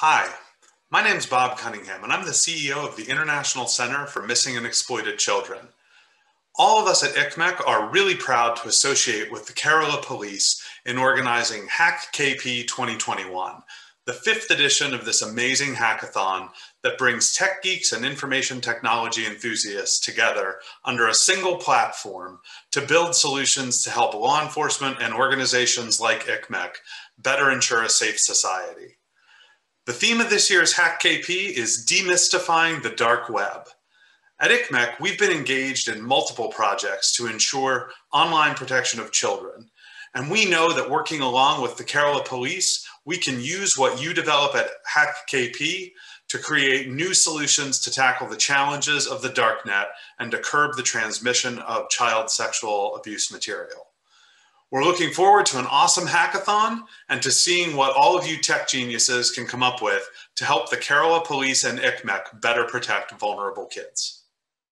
Hi, my name is Bob Cunningham, and I'm the CEO of the International Center for Missing and Exploited Children. All of us at ICMEC are really proud to associate with the Kerala Police in organizing Hack KP 2021, the 5th edition of this amazing hackathon that brings tech geeks and information technology enthusiasts together under a single platform to build solutions to help law enforcement and organizations like ICMEC better ensure a safe society. The theme of this year's Hack KP is demystifying the dark web. At ICMEC, we've been engaged in multiple projects to ensure online protection of children. And we know that working along with the Kerala Police, we can use what you develop at Hack KP to create new solutions to tackle the challenges of the darknet and to curb the transmission of child sexual abuse material. We're looking forward to an awesome hackathon and to seeing what all of you tech geniuses can come up with to help the Kerala Police and ICMEC better protect vulnerable kids.